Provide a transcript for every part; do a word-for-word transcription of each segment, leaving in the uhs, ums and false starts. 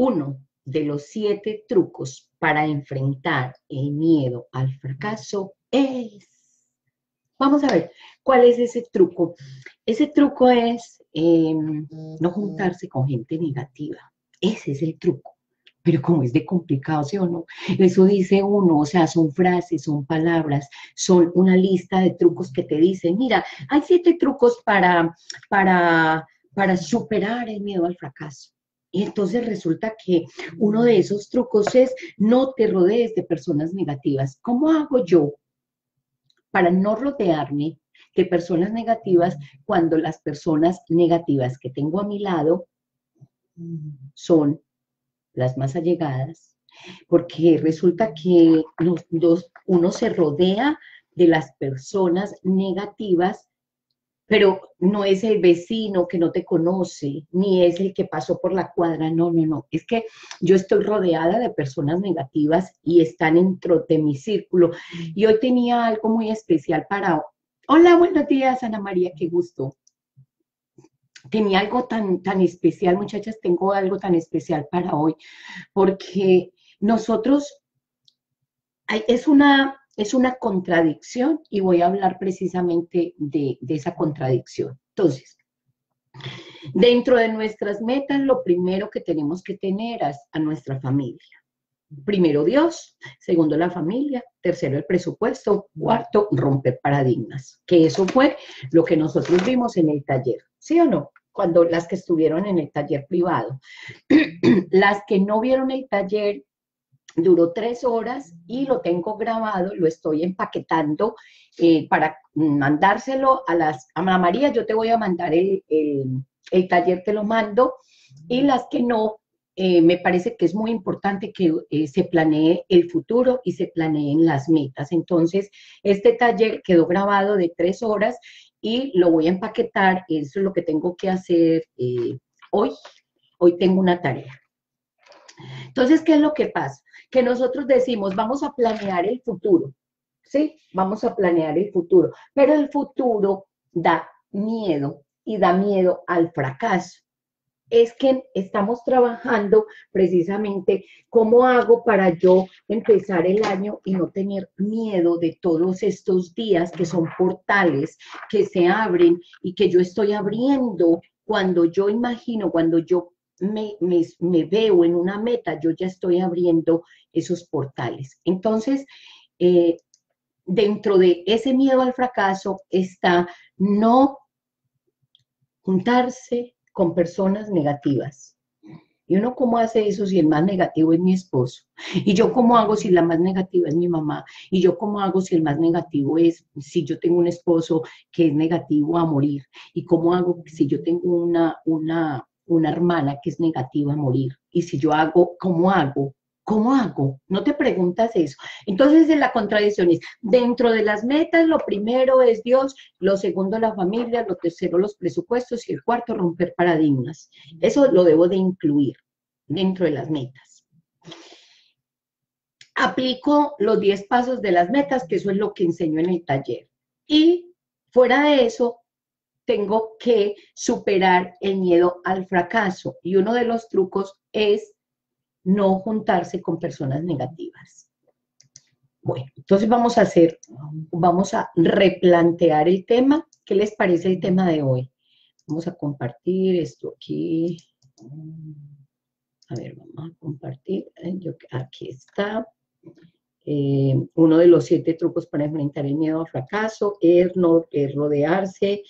Uno de los siete trucos para enfrentar el miedo al fracaso es... Vamos a ver, ¿cuál es ese truco? Ese truco es eh, no juntarse con gente negativa. Ese es el truco. Pero como es de complicado, ¿sí o no? Eso dice uno, o sea, son frases, son palabras, son una lista de trucos que te dicen, mira, hay siete trucos para, para, para superar el miedo al fracaso. Y entonces resulta que uno de esos trucos es no te rodees de personas negativas. ¿Cómo hago yo para no rodearme de personas negativas cuando las personas negativas que tengo a mi lado son las más allegadas? Porque resulta que los, los, uno se rodea de las personas negativas, pero no es el vecino que no te conoce, ni es el que pasó por la cuadra, no, no, no. Es que yo estoy rodeada de personas negativas y están dentro de mi círculo. Y hoy tenía algo muy especial para... Hola, buenos días, Ana María, qué gusto. Tenía algo tan, tan especial, muchachas, tengo algo tan especial para hoy, porque nosotros, es una, es una contradicción y voy a hablar precisamente de, de esa contradicción. Entonces, dentro de nuestras metas, lo primero que tenemos que tener es a nuestra familia. Primero Dios, segundo la familia, tercero el presupuesto, cuarto romper paradigmas, que eso fue lo que nosotros vimos en el taller, ¿sí o no? Cuando las que estuvieron en el taller privado. Las que no vieron el taller, duró tres horas y lo tengo grabado, lo estoy empaquetando eh, para mandárselo a las, a Ana María, yo te voy a mandar el, el, el taller, te lo mando, y las que no, Eh, me parece que es muy importante que eh, se planee el futuro y se planeen las metas. Entonces, este taller quedó grabado de tres horas y lo voy a empaquetar. Eso es lo que tengo que hacer eh, hoy. Hoy tengo una tarea. Entonces, ¿qué es lo que pasa? Que nosotros decimos, vamos a planear el futuro, ¿sí? Vamos a planear el futuro. Pero el futuro da miedo y da miedo al fracaso. Es que estamos trabajando precisamente cómo hago para yo empezar el año y no tener miedo de todos estos días que son portales que se abren y que yo estoy abriendo cuando yo imagino, cuando yo me, me, me veo en una meta, yo ya estoy abriendo esos portales. Entonces, eh, dentro de ese miedo al fracaso está no juntarse con personas negativas. Y uno, ¿cómo hace eso si el más negativo es mi esposo? Y yo, ¿cómo hago si la más negativa es mi mamá? Y yo, ¿cómo hago si el más negativo es, si yo tengo un esposo que es negativo a morir? Y ¿cómo hago si yo tengo una, una, una hermana que es negativa a morir? Y si yo hago, ¿cómo hago? ¿Cómo hago? No te preguntas eso. Entonces, en la contradicción es, dentro de las metas, lo primero es Dios, lo segundo la familia, lo tercero los presupuestos y el cuarto romper paradigmas. Eso lo debo de incluir dentro de las metas. Aplico los diez pasos de las metas, que eso es lo que enseño en el taller. Y fuera de eso, tengo que superar el miedo al fracaso. Y uno de los trucos es no juntarse con personas negativas. Bueno, entonces vamos a hacer, vamos a replantear el tema. ¿Qué les parece el tema de hoy? Vamos a compartir esto aquí. A ver, vamos a compartir. Aquí está. Eh, uno de los siete trucos para enfrentar el miedo al fracaso es, no, es rodearse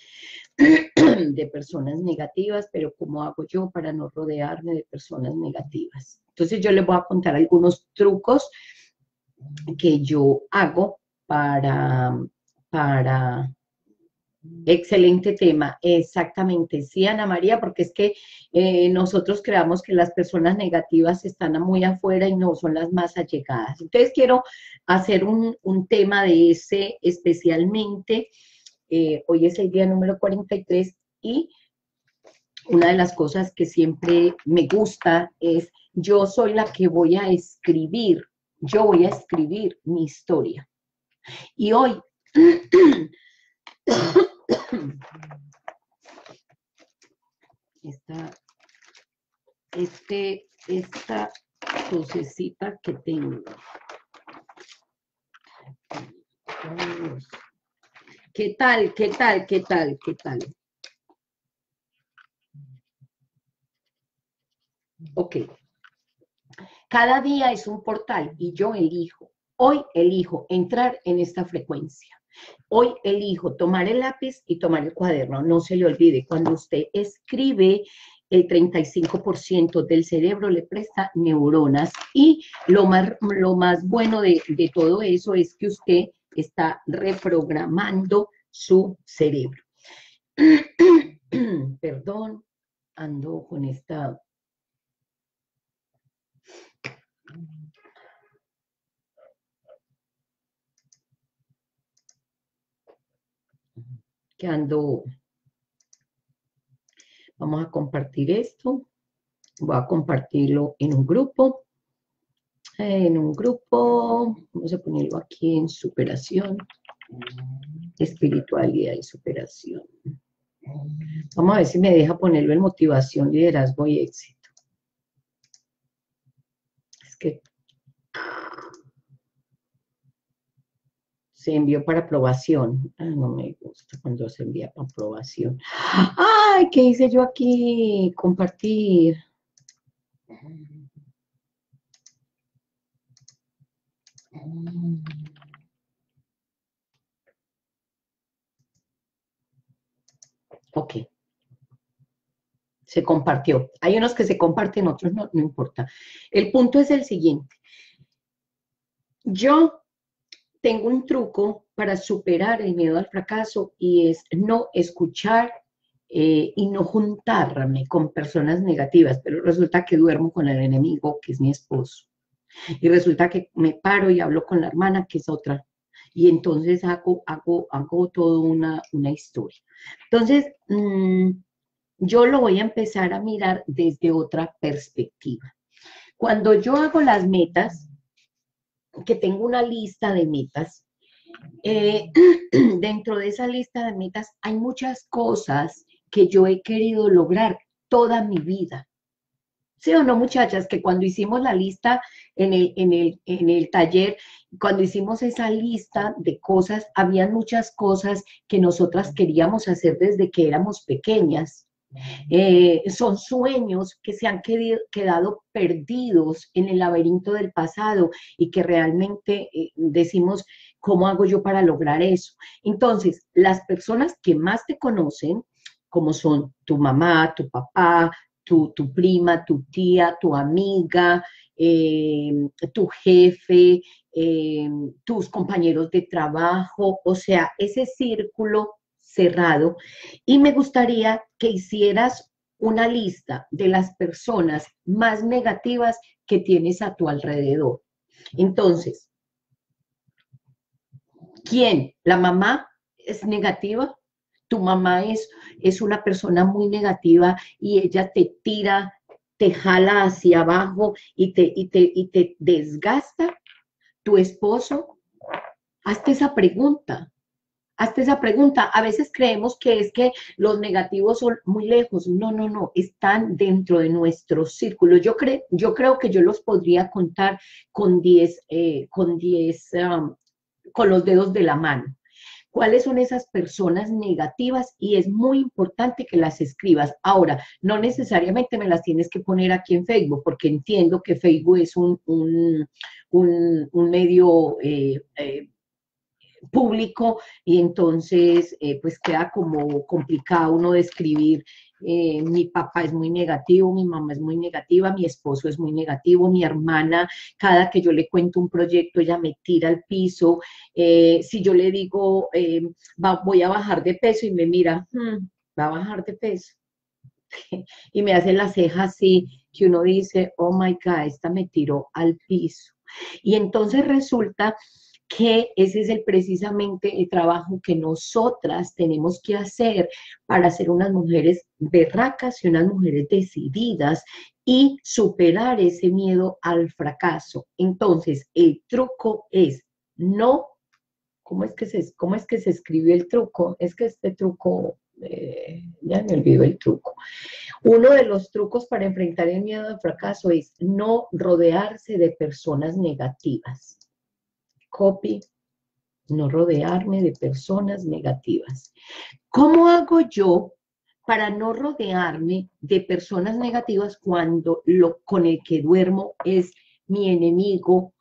de personas negativas, pero ¿cómo hago yo para no rodearme de personas negativas? Entonces yo les voy a contar algunos trucos que yo hago para, para, excelente tema, exactamente, sí, Ana María, porque es que eh, nosotros creamos que las personas negativas están muy afuera y no son las más allegadas. Entonces quiero hacer un, un tema de ese especialmente. Eh, hoy es el día número cuarenta y tres y una de las cosas que siempre me gusta es yo soy la que voy a escribir, yo voy a escribir mi historia. Y hoy, esta este, esta tosecita que tengo, ¿qué tal? ¿Qué tal? ¿Qué tal? ¿Qué tal? Ok. Cada día es un portal y yo elijo. Hoy elijo entrar en esta frecuencia. Hoy elijo tomar el lápiz y tomar el cuaderno. No se le olvide, cuando usted escribe, el treinta y cinco por ciento del cerebro le presta neuronas. Y lo más, lo más bueno de, de todo eso es que usted está reprogramando su cerebro. Perdón, ando con esta... que ando, vamos a compartir esto, voy a compartirlo en un grupo, en un grupo, vamos a ponerlo aquí en superación, espiritualidad y superación, vamos a ver si me deja ponerlo en motivación, liderazgo y éxito, es que se envió para aprobación. Ay, no me gusta cuando se envía para aprobación. ¡Ay! ¿Qué hice yo aquí? Compartir. Ok. Se compartió. Hay unos que se comparten, otros no, no importa. El punto es el siguiente. Yo... tengo un truco para superar el miedo al fracaso y es no escuchar eh, y no juntarme con personas negativas, pero resulta que duermo con el enemigo, que es mi esposo, y resulta que me paro y hablo con la hermana, que es otra, y entonces hago, hago, hago toda una, una historia. Entonces, mmm, yo lo voy a empezar a mirar desde otra perspectiva. Cuando yo hago las metas, que tengo una lista de metas, eh, dentro de esa lista de metas hay muchas cosas que yo he querido lograr toda mi vida. ¿Sí o no, muchachas? Que cuando hicimos la lista en el, en el, en el taller, cuando hicimos esa lista de cosas, habían muchas cosas que nosotras queríamos hacer desde que éramos pequeñas. Eh, son sueños que se han quedido, quedado perdidos en el laberinto del pasado y que realmente eh, decimos, ¿cómo hago yo para lograr eso? Entonces, las personas que más te conocen, como son tu mamá, tu papá, tu, tu prima, tu tía, tu amiga, eh, tu jefe, eh, tus compañeros de trabajo, o sea, ese círculo cerrado, y me gustaría que hicieras una lista de las personas más negativas que tienes a tu alrededor. Entonces, ¿quién? ¿La mamá es negativa? Tu mamá es, es una persona muy negativa y ella te tira, te jala hacia abajo y te, y te, y te desgasta. ¿Tu esposo? Hazte esa pregunta. Hazte esa pregunta. A veces creemos que es que los negativos son muy lejos. No, no, no. Están dentro de nuestro círculo. Yo, cre yo creo que yo los podría contar con diez, eh, con diez, um, con los dedos de la mano. ¿Cuáles son esas personas negativas? Y es muy importante que las escribas. Ahora, no necesariamente me las tienes que poner aquí en Facebook, porque entiendo que Facebook es un, un, un, un medio... Eh, eh, público, y entonces eh, pues queda como complicado uno describir, eh, mi papá es muy negativo, mi mamá es muy negativa, mi esposo es muy negativo, mi hermana, cada que yo le cuento un proyecto ella me tira al piso, eh, si yo le digo eh, va, voy a bajar de peso y me mira, hmm, va a bajar de peso, y me hace la ceja así, que uno dice, oh my God, esta me tiró al piso, y entonces resulta que ese es el, precisamente el trabajo que nosotras tenemos que hacer para ser unas mujeres berracas y unas mujeres decididas y superar ese miedo al fracaso. Entonces, el truco es no, ¿cómo es que se, cómo es que se escribió el truco? Es que este truco eh, ya me olvidó el truco. Uno de los trucos para enfrentar el miedo al fracaso es no rodearse de personas negativas. Copy, no rodearme de personas negativas. ¿Cómo hago yo para no rodearme de personas negativas cuando lo con el que duermo es mi enemigo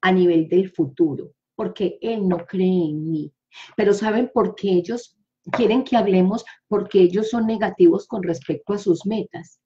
a nivel del futuro? Porque él no cree en mí. Pero ¿saben por qué ellos quieren que hablemos? Porque ellos son negativos con respecto a sus metas,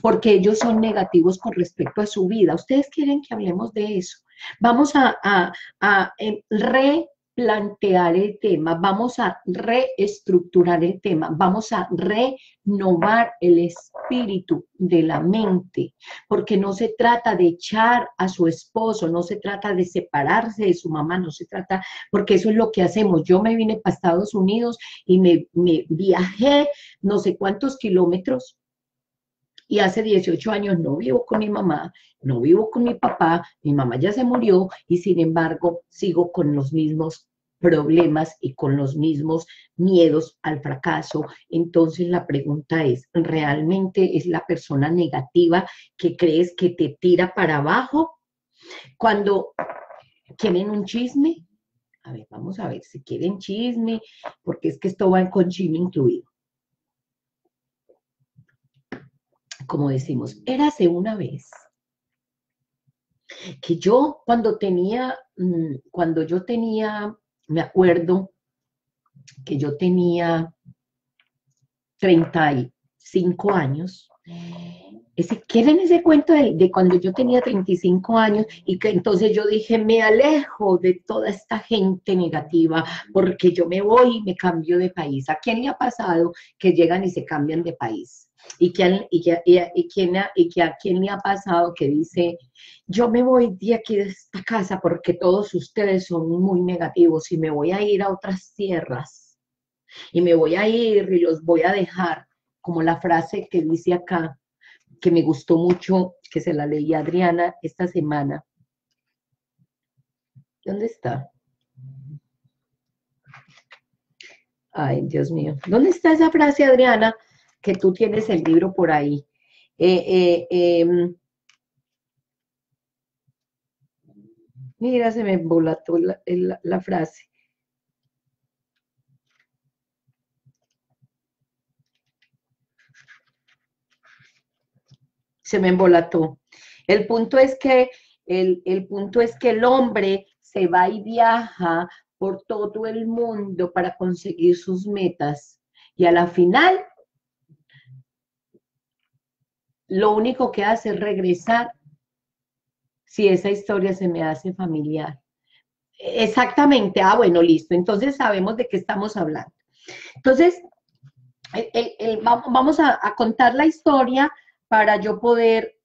porque ellos son negativos con respecto a su vida. Ustedes quieren que hablemos de eso. Vamos a, a, a replantear el tema, vamos a reestructurar el tema, vamos a renovar el espíritu de la mente, porque no se trata de echar a su esposo, no se trata de separarse de su mamá, no se trata, porque eso es lo que hacemos. Yo me vine para Estados Unidos y me, me viajé no sé cuántos kilómetros, y hace dieciocho años no vivo con mi mamá, no vivo con mi papá, mi mamá ya se murió, y sin embargo sigo con los mismos problemas y con los mismos miedos al fracaso. Entonces la pregunta es, ¿realmente es la persona negativa que crees que te tira para abajo? Cuando quieren un chisme, a ver, vamos a ver si quieren chisme, porque es que esto va con chisme incluido. Como decimos, érase una vez que yo cuando tenía, cuando yo tenía, me acuerdo que yo tenía treinta y cinco años. Ese, ¿quieren ese cuento de, de cuando yo tenía treinta y cinco años? Y que entonces yo dije, me alejo de toda esta gente negativa porque yo me voy y me cambio de país. ¿A quién le ha pasado que llegan y se cambian de país? ¿Y, quién, y, que, y, y, quién, y que a quién le ha pasado que dice, yo me voy de aquí de esta casa porque todos ustedes son muy negativos y me voy a ir a otras tierras y me voy a ir y los voy a dejar? Como la frase que dice acá, que me gustó mucho, que se la leí a Adriana esta semana. ¿Dónde está? Ay, Dios mío. ¿Dónde está esa frase, Adriana? Que tú tienes el libro por ahí. Eh, eh, eh. Mira, se me embolató la, la, la frase. Se me embolató. El punto es que el, el punto es que el hombre se va y viaja por todo el mundo para conseguir sus metas. Y a la final, lo único que hace es regresar, si esa historia se me hace familiar. Exactamente, ah, bueno, listo, entonces sabemos de qué estamos hablando. Entonces, el, el, el, vamos a, a contar la historia para yo poder,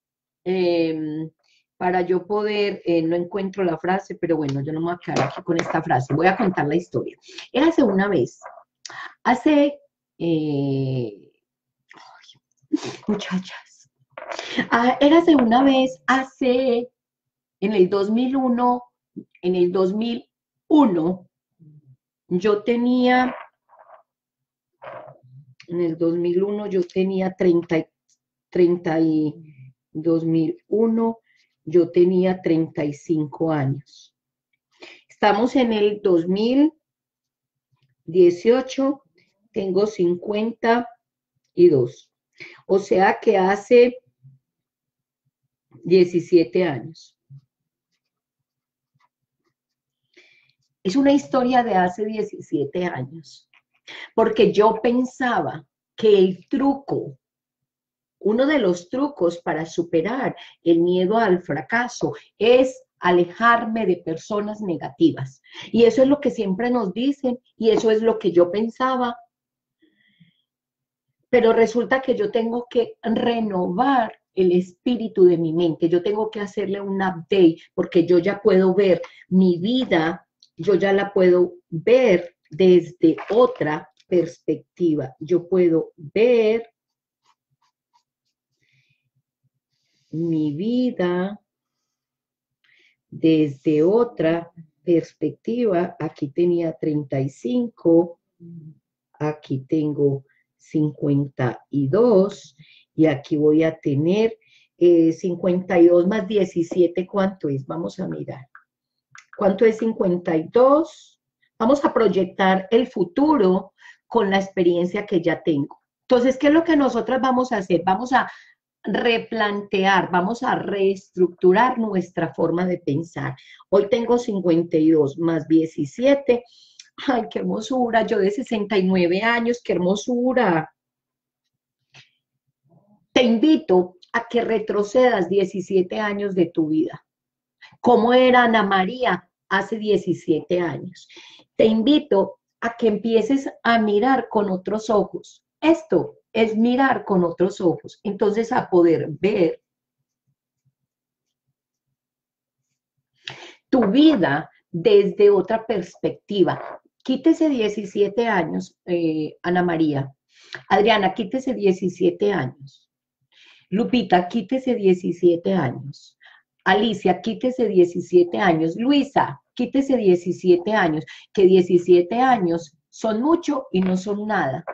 eh, para yo poder, eh, no encuentro la frase, pero bueno, yo no me voy a quedar aquí con esta frase, voy a contar la historia. Érase una vez, hace, eh, muchachas, Ah, érase una vez hace, en el dos mil uno, en el dos mil uno, yo tenía, en el dos mil uno yo tenía treinta, treinta y dos mil uno, yo tenía treinta y cinco años. Estamos en el dos mil dieciocho, tengo cincuenta y dos, o sea que hace diecisiete años. Es una historia de hace diecisiete años, porque yo pensaba que el truco, uno de los trucos para superar el miedo al fracaso es alejarme de personas negativas. Y eso es lo que siempre nos dicen y eso es lo que yo pensaba. Pero resulta que yo tengo que renovar el espíritu de mi mente, yo tengo que hacerle un update, porque yo ya puedo ver mi vida, yo ya la puedo ver desde otra perspectiva, yo puedo ver mi vida desde otra perspectiva. Aquí tenía treinta y cinco, aquí tengo cincuenta y dos y aquí voy a tener eh, cincuenta y dos más diecisiete, ¿cuánto es? Vamos a mirar. ¿Cuánto es cincuenta y dos? Vamos a proyectar el futuro con la experiencia que ya tengo. Entonces, ¿qué es lo que nosotras vamos a hacer? Vamos a replantear, vamos a reestructurar nuestra forma de pensar. Hoy tengo cincuenta y dos más diecisiete. ¡Ay, qué hermosura! Yo de sesenta y nueve años, ¡qué hermosura! Te invito a que retrocedas diecisiete años de tu vida. ¿Cómo era Ana María hace diecisiete años? Te invito a que empieces a mirar con otros ojos. Esto es mirar con otros ojos. Entonces, a poder ver tu vida desde otra perspectiva. Quítese diecisiete años, eh, Ana María. Adriana, quítese diecisiete años. Lupita, quítese diecisiete años. Alicia, quítese diecisiete años. Luisa, quítese diecisiete años. Que diecisiete años son mucho y no son nada.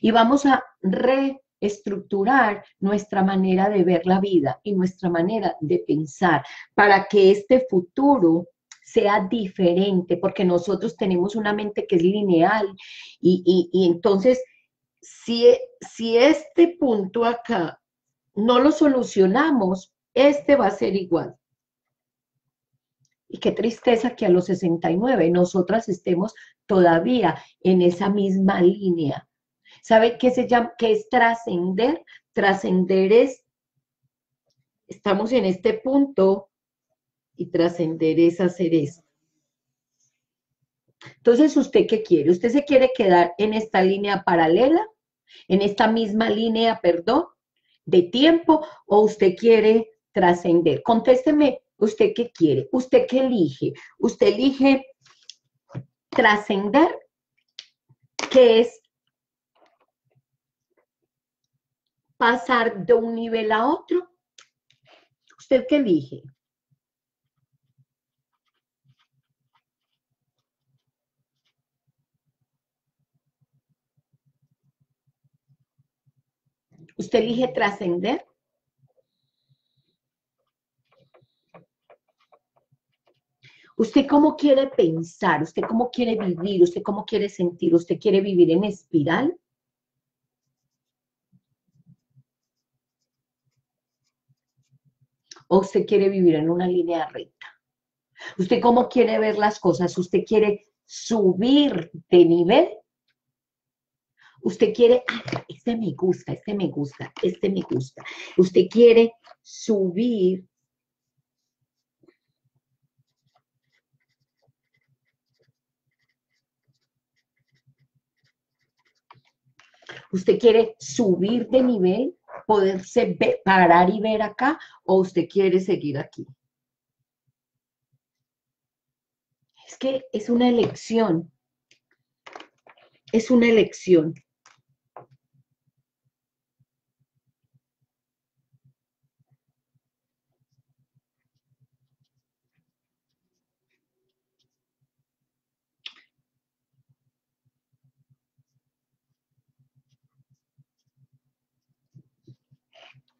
Y vamos a reestructurar nuestra manera de ver la vida y nuestra manera de pensar para que este futuro sea diferente, porque nosotros tenemos una mente que es lineal y, y, y entonces si, si este punto acá no lo solucionamos, este va a ser igual. Y qué tristeza que a los sesenta y nueve nosotras estemos todavía en esa misma línea. ¿Sabe qué se llama? ¿Qué es trascender? Trascender es, estamos en este punto y trascender es hacer esto. Entonces, ¿usted qué quiere? ¿Usted se quiere quedar en esta línea paralela? ¿En esta misma línea, perdón, de tiempo? ¿O usted quiere trascender? Contésteme, ¿usted qué quiere? ¿Usted qué elige? ¿Usted elige trascender? ¿Qué es? Pasar de un nivel a otro. ¿Usted qué elige? ¿Usted elige trascender? ¿Usted cómo quiere pensar? ¿Usted cómo quiere vivir? ¿Usted cómo quiere sentir? ¿Usted quiere vivir en espiral? ¿O usted quiere vivir en una línea recta? ¿Usted cómo quiere ver las cosas? ¿Usted quiere subir de nivel? ¿Usted quiere, ah, este me gusta, este me gusta, este me gusta? ¿Usted quiere subir ¿Usted quiere subir de nivel? ¿Poderse ver, parar y ver acá? ¿O usted quiere seguir aquí? Es que es una elección. Es una elección.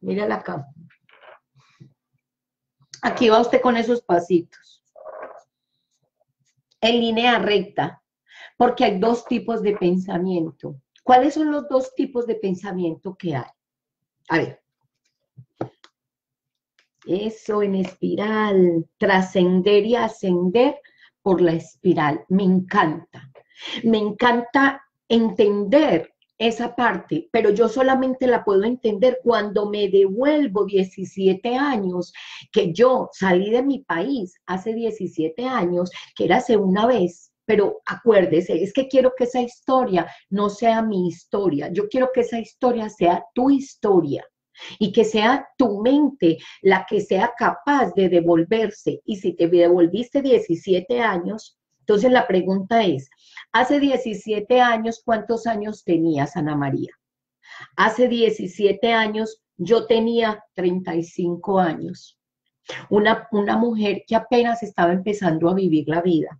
Mírala acá. Aquí va usted con esos pasitos. En línea recta. Porque hay dos tipos de pensamiento. ¿Cuáles son los dos tipos de pensamiento que hay? A ver. Eso en espiral. Trascender y ascender por la espiral. Me encanta. Me encanta entender esa parte, pero yo solamente la puedo entender cuando me devuelvo diecisiete años, que yo salí de mi país hace diecisiete años, que era hace una vez, pero acuérdese, es que quiero que esa historia no sea mi historia, yo quiero que esa historia sea tu historia y que sea tu mente la que sea capaz de devolverse. Y si te devolviste diecisiete años, entonces la pregunta es, hace diecisiete años, ¿cuántos años tenías, Ana María? Hace diecisiete años yo tenía treinta y cinco años. Una, una mujer que apenas estaba empezando a vivir la vida.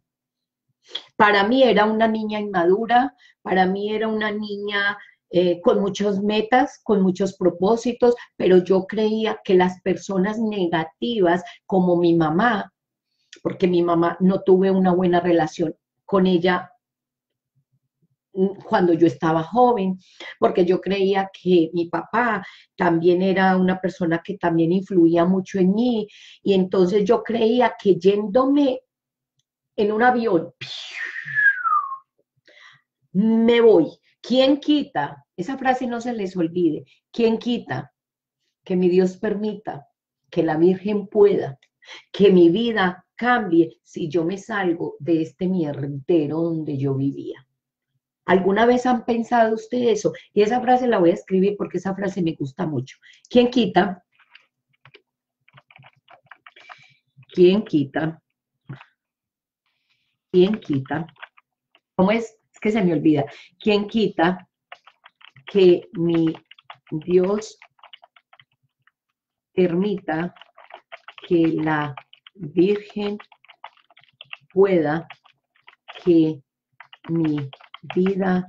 Para mí era una niña inmadura, para mí era una niña eh, con muchas metas, con muchos propósitos, pero yo creía que las personas negativas, como mi mamá, porque mi mamá, no tuve una buena relación con ella cuando yo estaba joven, porque yo creía que mi papá también era una persona que también influía mucho en mí, y entonces yo creía que yéndome en un avión, me voy. ¿Quién quita? Esa frase no se les olvide. ¿Quién quita? Que mi Dios permita, que la Virgen pueda, que mi vida cambie si yo me salgo de este mierdero donde yo vivía. ¿Alguna vez han pensado ustedes eso? Y esa frase la voy a escribir porque esa frase me gusta mucho. ¿Quién quita? ¿Quién quita? ¿Quién quita? ¿Cómo es? Es que se me olvida. ¿Quién quita que mi Dios permita que la Virgen pueda que mi vida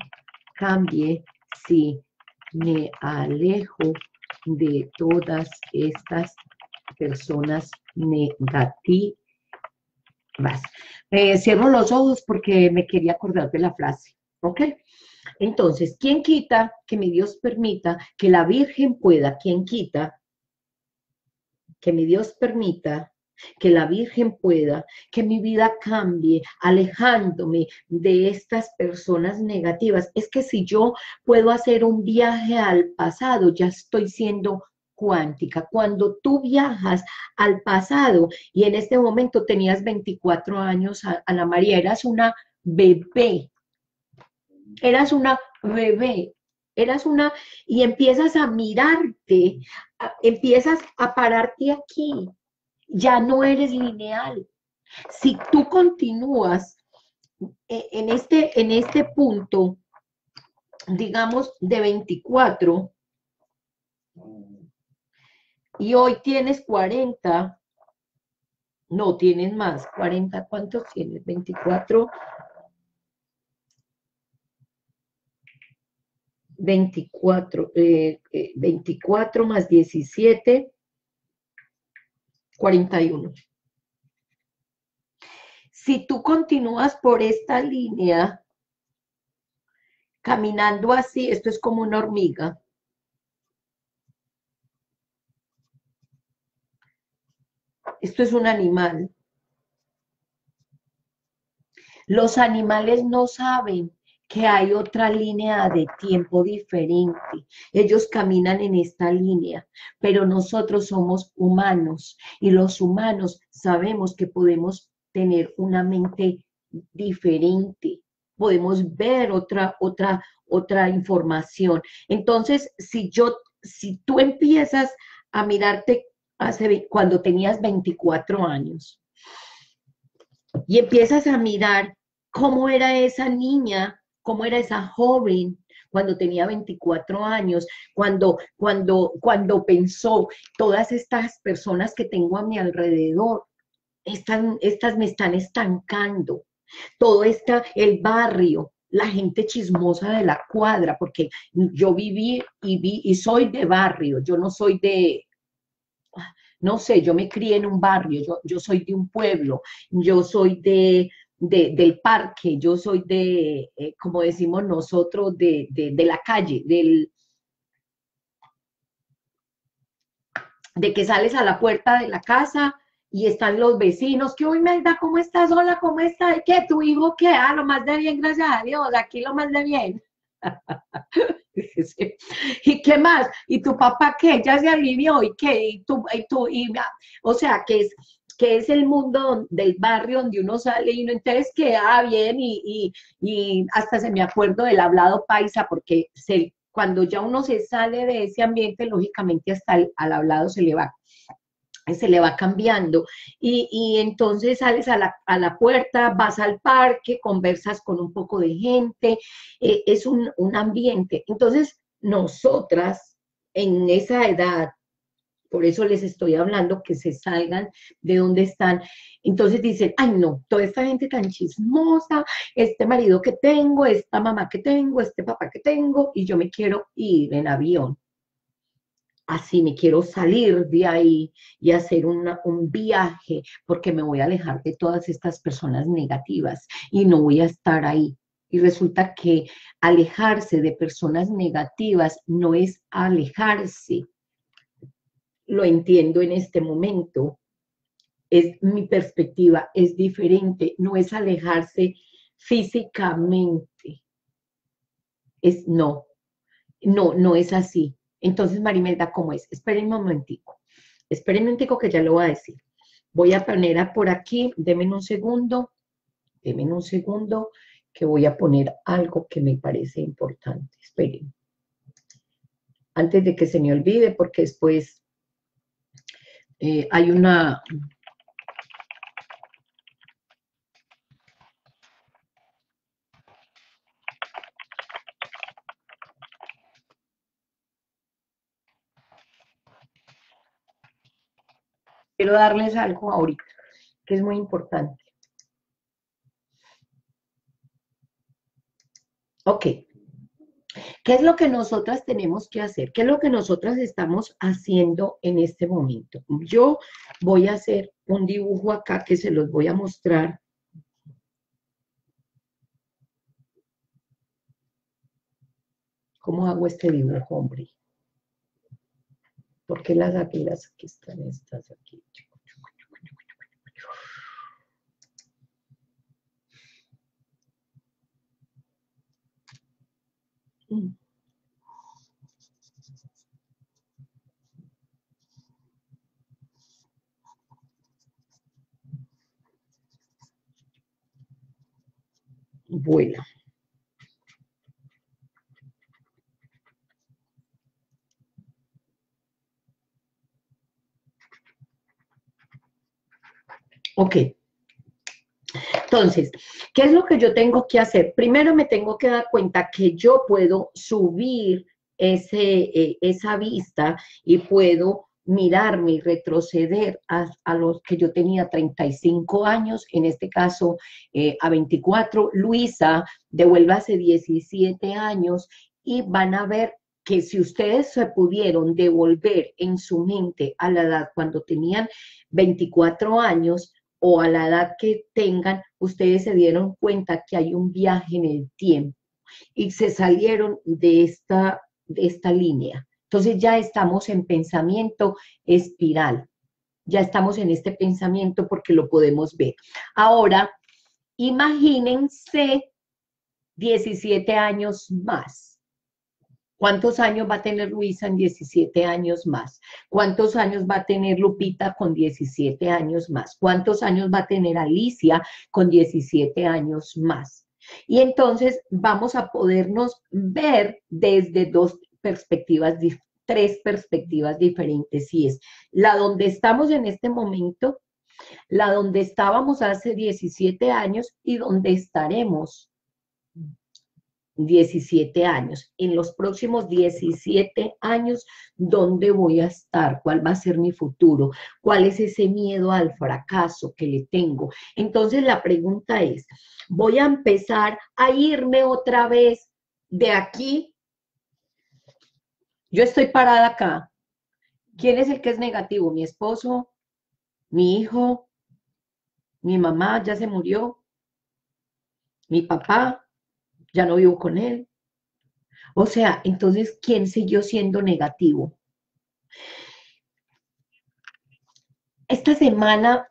cambie si me alejo de todas estas personas negativas? Eh, cierro los ojos porque me quería acordar de la frase, ¿ok? Entonces, ¿quién quita que mi Dios permita que la Virgen pueda? ¿Quién quita que mi Dios permita que la Virgen pueda, que mi vida cambie, alejándome de estas personas negativas? Es que si yo puedo hacer un viaje al pasado, ya estoy siendo cuántica. Cuando tú viajas al pasado, y en este momento tenías veinticuatro años, Ana María, eras una bebé, eras una bebé, eras una, y empiezas a mirarte, empiezas a pararte aquí. Ya no eres lineal. Si tú continúas en este, en este punto, digamos, de veinticuatro, y hoy tienes cuarenta, no, tienes más, cuarenta, ¿cuántos tienes? veinticuatro, veinticuatro, eh, eh, veinticuatro más diecisiete, cuarenta y uno. Si tú continúas por esta línea, caminando así, esto es como una hormiga. Esto es un animal. Los animales no saben que hay otra línea de tiempo diferente. Ellos caminan en esta línea, pero nosotros somos humanos y los humanos sabemos que podemos tener una mente diferente, podemos ver otra, otra, otra información. Entonces, si yo, si tú empiezas a mirarte hace, cuando tenías veinticuatro años y empiezas a mirar cómo era esa niña, cómo era esa joven cuando tenía veinticuatro años, cuando, cuando, cuando pensó, todas estas personas que tengo a mi alrededor, están, estas me están estancando, todo esta, el barrio, la gente chismosa de la cuadra, porque yo viví y, vi, y soy de barrio, yo no soy de... No sé, yo me crié en un barrio, yo, yo soy de un pueblo, yo soy de... De, del parque, yo soy de, eh, como decimos nosotros, de, de, de la calle, del, de que sales a la puerta de la casa y están los vecinos, que, uy, Melda, ¿cómo estás? Hola, ¿cómo estás? ¿Qué? ¿Tu hijo qué? Ah, lo más de bien, gracias a Dios, aquí lo más de bien. ¿Y qué más? ¿Y tu papá qué? Ya se alivió, ¿y qué? ¿Y tú? ¿Y tú? Y, o sea, que es... que es el mundo del barrio donde uno sale y uno entonces queda bien y, y, y hasta se me acuerdo del hablado paisa, porque se, cuando ya uno se sale de ese ambiente, lógicamente hasta el, al hablado se le va, se le va cambiando. Y, y entonces sales a la, a la puerta, vas al parque, conversas con un poco de gente, eh, es un, un ambiente. Entonces, nosotras en esa edad, Por eso les estoy hablando que se salgan de donde están. Entonces dicen, ay no, toda esta gente tan chismosa, este marido que tengo, esta mamá que tengo, este papá que tengo, y yo me quiero ir en avión. Así me quiero salir de ahí y hacer una, un viaje, porque me voy a alejar de todas estas personas negativas y no voy a estar ahí. Y resulta que alejarse de personas negativas no es alejarse. Lo entiendo en este momento, es mi perspectiva, es diferente, no es alejarse físicamente, es no, no, no es así. Entonces, María Imelda, ¿cómo es? Esperen un momentico, esperen un momentico que ya lo voy a decir. Voy a poner por aquí, denme un segundo, denme un segundo, que voy a poner algo que me parece importante, esperen. Antes de que se me olvide, porque después... Eh, hay una... Quiero darles algo ahorita, que es muy importante. Ok. ¿Qué es lo que nosotras tenemos que hacer? ¿Qué es lo que nosotras estamos haciendo en este momento? Yo voy a hacer un dibujo acá que se los voy a mostrar. ¿Cómo hago este dibujo, hombre? ¿Por qué las águilas aquí están? Estas aquí. Vuela. Ok. Entonces, ¿qué es lo que yo tengo que hacer? Primero me tengo que dar cuenta que yo puedo subir ese, eh, esa vista y puedo mirarme y retroceder a, a los que yo tenía treinta y cinco años, en este caso eh, a veinticuatro, Luisa, devuélvase diecisiete años, y van a ver que si ustedes se pudieron devolver en su mente a la edad cuando tenían veinticuatro años, o a la edad que tengan, ustedes se dieron cuenta que hay un viaje en el tiempo y se salieron de esta, de esta línea. Entonces ya estamos en pensamiento espiral, ya estamos en este pensamiento porque lo podemos ver. Ahora, imagínense diecisiete años más. ¿Cuántos años va a tener Luisa en diecisiete años más? ¿Cuántos años va a tener Lupita con diecisiete años más? ¿Cuántos años va a tener Alicia con diecisiete años más? Y entonces vamos a podernos ver desde dos perspectivas, tres perspectivas diferentes. Y es la donde estamos en este momento, la donde estábamos hace diecisiete años y donde estaremos diecisiete años, en los próximos diecisiete años, ¿dónde voy a estar? ¿Cuál va a ser mi futuro? ¿Cuál es ese miedo al fracaso que le tengo? Entonces la pregunta es, ¿voy a empezar a irme otra vez de aquí? Yo estoy parada acá. ¿Quién es el que es negativo? ¿Mi esposo? ¿Mi hijo? ¿Mi mamá ya se murió? ¿Mi papá? Ya no vivo con él. O sea, entonces, ¿quién siguió siendo negativo? Esta semana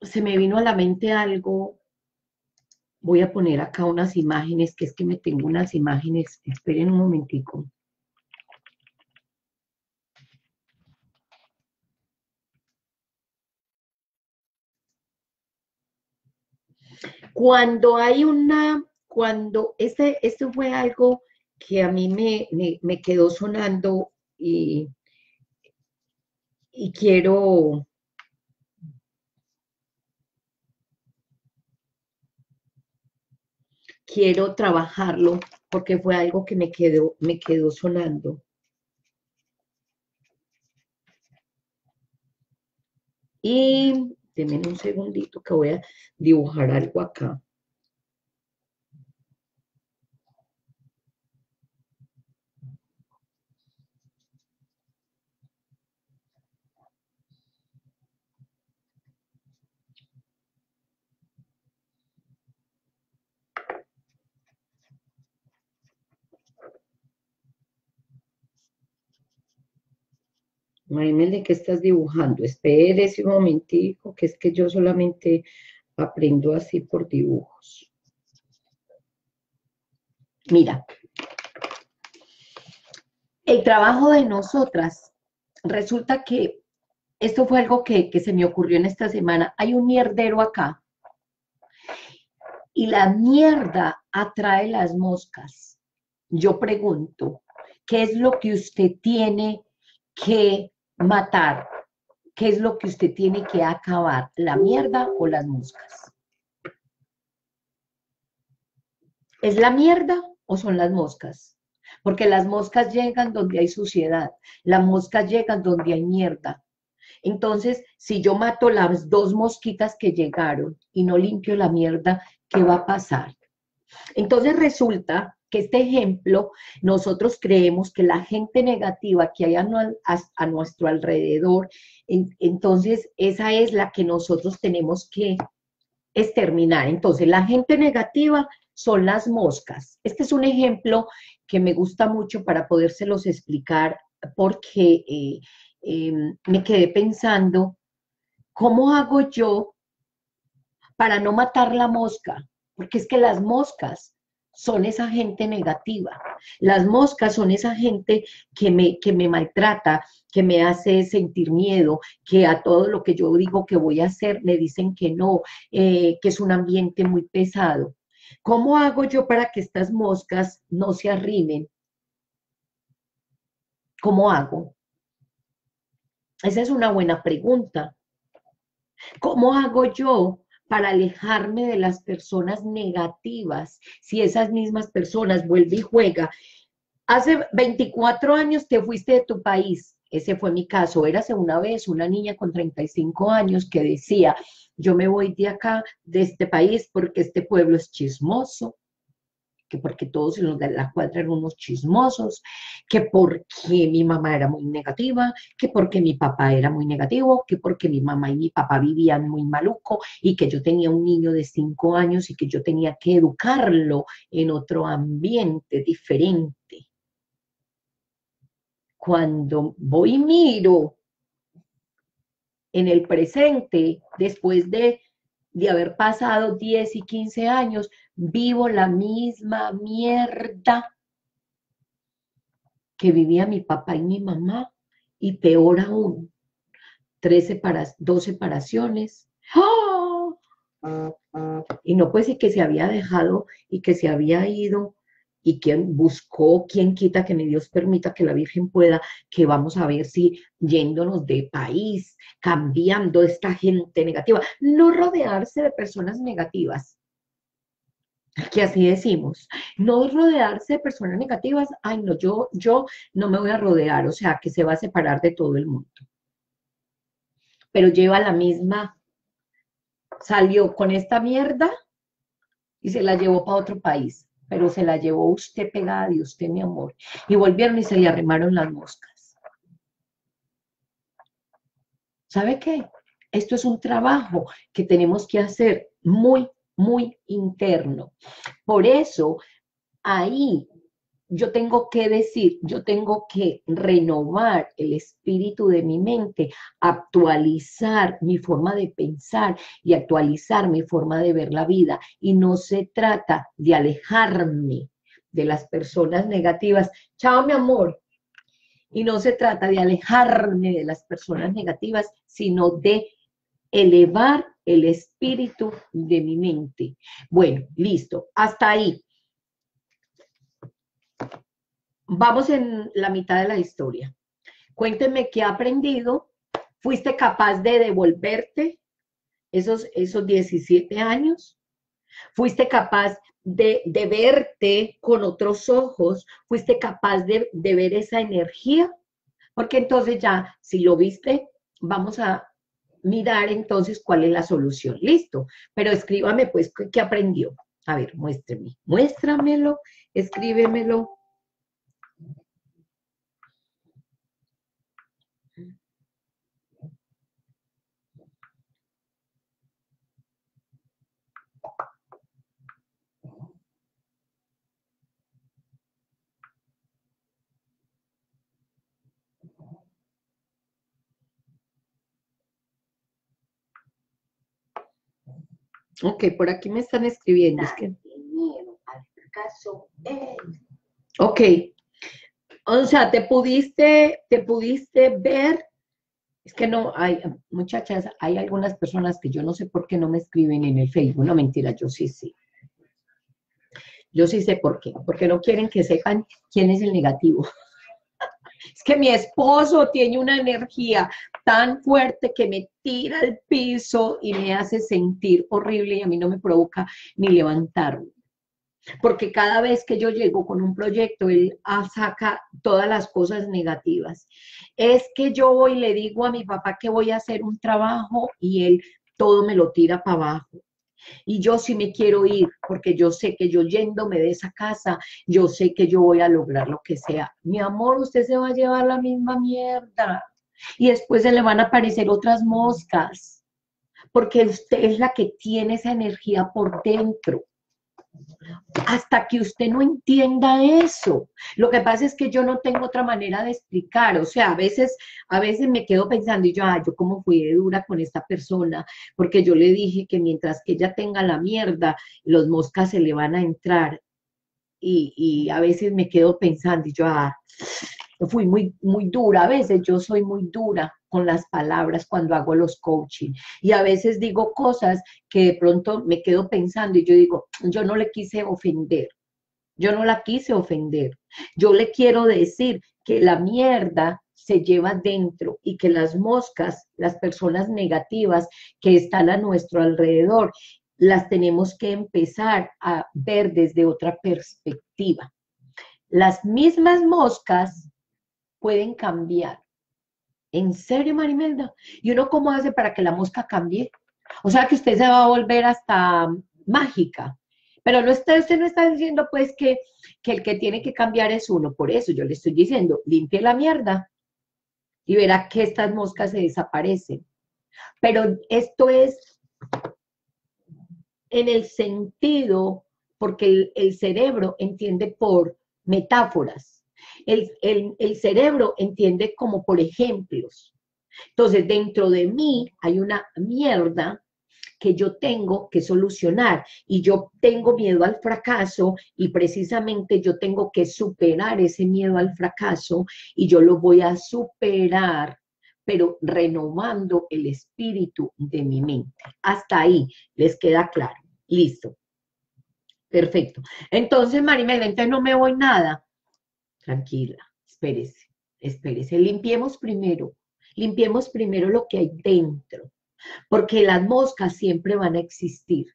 se me vino a la mente algo. Voy a poner acá unas imágenes, que es que me tengo unas imágenes. Esperen un momentico. Cuando hay una... Cuando, este, este fue algo que a mí me, me, me quedó sonando y, y quiero, quiero trabajarlo porque fue algo que me quedó, me quedó sonando. Y denme un segundito que voy a dibujar algo acá. María Imelda, ¿qué estás dibujando? Espérese un momentico, que es que yo solamente aprendo así por dibujos. Mira, el trabajo de nosotras, resulta que esto fue algo que, que se me ocurrió en esta semana. Hay un mierdero acá y la mierda atrae las moscas. Yo pregunto, ¿qué es lo que usted tiene que matar? ¿Qué es lo que usted tiene que acabar? ¿La mierda o las moscas? ¿Es la mierda o son las moscas? Porque las moscas llegan donde hay suciedad, las moscas llegan donde hay mierda. Entonces, si yo mato las dos mosquitas que llegaron y no limpio la mierda, ¿qué va a pasar? Entonces resulta que este ejemplo, nosotros creemos que la gente negativa que hay a, a, a nuestro alrededor, en, entonces esa es la que nosotros tenemos que exterminar. Entonces la gente negativa son las moscas. Este es un ejemplo que me gusta mucho para podérselos explicar, porque eh, eh, me quedé pensando, ¿cómo hago yo para no matar la mosca? Porque es que las moscas son esa gente negativa, las moscas son esa gente que me, que me maltrata, que me hace sentir miedo, que a todo lo que yo digo que voy a hacer le dicen que no, eh, que es un ambiente muy pesado. ¿Cómo hago yo para que estas moscas no se arrimen? ¿Cómo hago? Esa es una buena pregunta. ¿Cómo hago yo para alejarme de las personas negativas, si esas mismas personas vuelven y juegan? Hace veinticuatro años te fuiste de tu país, ese fue mi caso, érase una vez una niña con treinta y cinco años que decía, yo me voy de acá, de este país, porque este pueblo es chismoso, que porque todos los de la cuadra eran unos chismosos, que porque mi mamá era muy negativa, que porque mi papá era muy negativo, que porque mi mamá y mi papá vivían muy maluco, y que yo tenía un niño de cinco años y que yo tenía que educarlo en otro ambiente diferente. Cuando voy y miro en el presente, después de, de haber pasado diez y quince años, vivo la misma mierda que vivía mi papá y mi mamá, y peor aún, tres separa- dos separaciones. ¡Oh! Y no puede decir que se había dejado y que se había ido, y quien buscó, quien quita, que mi Dios permita, que la Virgen pueda, que vamos a ver si yéndonos de país, cambiando esta gente negativa, no rodearse de personas negativas, que así decimos, no rodearse de personas negativas, ay no, yo, yo no me voy a rodear, o sea, que se va a separar de todo el mundo. Pero lleva la misma, salió con esta mierda y se la llevó para otro país, pero se la llevó usted pegada de usted, mi amor, y volvieron y se le arrimaron las moscas. ¿Sabe qué? Esto es un trabajo que tenemos que hacer muy, muy interno. Por eso, ahí yo tengo que decir, yo tengo que renovar el espíritu de mi mente, actualizar mi forma de pensar y actualizar mi forma de ver la vida. Y no se trata de alejarme de las personas negativas. Chao, mi amor. Y no se trata de alejarme de las personas negativas, sino de elevar el espíritu de mi mente. Bueno, listo, hasta ahí. Vamos en la mitad de la historia. Cuénteme qué ha aprendido. ¿Fuiste capaz de devolverte esos, esos diecisiete años? ¿Fuiste capaz de, de verte con otros ojos? ¿Fuiste capaz de, de ver esa energía? Porque entonces ya, si lo viste, vamos a mirar entonces cuál es la solución. Listo, pero escríbame pues qué aprendió. A ver, muéstrame, muéstramelo, escríbemelo. Ok, por aquí me están escribiendo. Es que... Ok, o sea, te pudiste, te pudiste ver, es que no, hay muchachas, hay algunas personas que yo no sé por qué no me escriben en el Facebook, no mentira, yo sí sé, yo sí sé por qué, porque no quieren que sepan quién es el negativo. Es que mi esposo tiene una energía tan fuerte que me tira al piso y me hace sentir horrible y a mí no me provoca ni levantarme. Porque cada vez que yo llego con un proyecto, él saca todas las cosas negativas. Es que yo voy y le digo a mi papá que voy a hacer un trabajo y él todo me lo tira para abajo. Y yo sí me quiero ir, porque yo sé que yo yéndome de esa casa, yo sé que yo voy a lograr lo que sea. Mi amor, usted se va a llevar la misma mierda. Y después se le van a aparecer otras moscas, porque usted es la que tiene esa energía por dentro. Hasta que usted no entienda eso. Lo que pasa es que yo no tengo otra manera de explicar, o sea, a veces, a veces me quedo pensando y yo, ah, yo como fui de dura con esta persona, porque yo le dije que mientras que ella tenga la mierda, los moscas se le van a entrar. Y, y a veces me quedo pensando y yo, ah, fui muy, muy dura, a veces yo soy muy dura con las palabras cuando hago los coaching, y a veces digo cosas que de pronto me quedo pensando y yo digo, yo no le quise ofender, yo no la quise ofender, yo le quiero decir que la mierda se lleva dentro y que las moscas, las personas negativas que están a nuestro alrededor, las tenemos que empezar a ver desde otra perspectiva. Las mismas moscas pueden cambiar. ¿En serio, María Imelda? ¿Y uno cómo hace para que la mosca cambie? O sea, que usted se va a volver hasta mágica. Pero no está, usted no está diciendo, pues, que, que el que tiene que cambiar es uno. Por eso yo le estoy diciendo, limpie la mierda y verá que estas moscas se desaparecen. Pero esto es en el sentido, porque el, el cerebro entiende por metáforas. El, el, el cerebro entiende como por ejemplos. Entonces, dentro de mí hay una mierda que yo tengo que solucionar y yo tengo miedo al fracaso y precisamente yo tengo que superar ese miedo al fracaso y yo lo voy a superar, pero renovando el espíritu de mi mente. Hasta ahí, ¿les queda claro? Listo. Perfecto. Entonces, María Imelda, entonces no me voy nada. Tranquila, espérese, espérese, limpiemos primero, limpiemos primero lo que hay dentro, porque las moscas siempre van a existir,